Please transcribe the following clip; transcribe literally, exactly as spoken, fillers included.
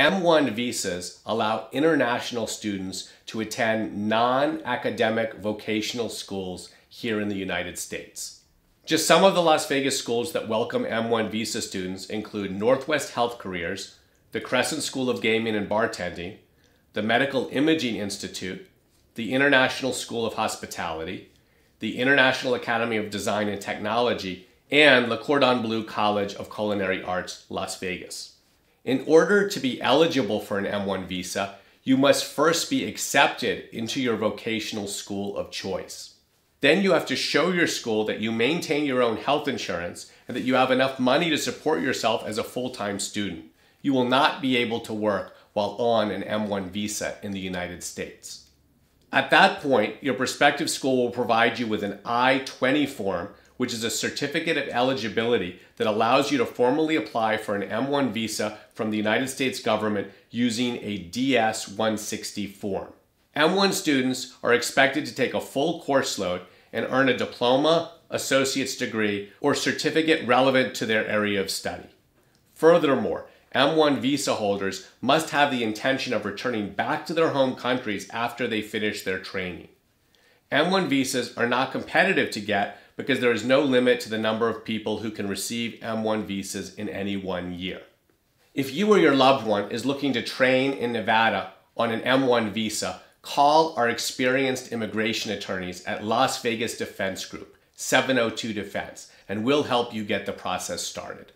M one visas allow international students to attend non-academic vocational schools here in the United States. Just some of the Las Vegas schools that welcome M one visa students include Northwest Health Careers, the Crescent School of Gaming and Bartending, the Medical Imaging Institute, the International School of Hospitality, the International Academy of Design and Technology, and Le Cordon Bleu College of Culinary Arts, Las Vegas. In order to be eligible for an M one visa, you must first be accepted into your vocational school of choice. Then you have to show your school that you maintain your own health insurance and that you have enough money to support yourself as a full-time student. You will not be able to work while on an M one visa in the United States. At that point, your prospective school will provide you with an I twenty form, which is a certificate of eligibility that allows you to formally apply for an M one visa from the United States government using a D S one sixty form. M one students are expected to take a full course load and earn a diploma, associate's degree, or certificate relevant to their area of study. Furthermore, M one visa holders must have the intention of returning back to their home countries after they finish their training. M one visas are not competitive to get because there is no limit to the number of people who can receive M one visas in any one year. If you or your loved one is looking to train in Nevada on an M one visa, call our experienced immigration attorneys at Las Vegas Defense Group, seven oh two Defense, and we'll help you get the process started.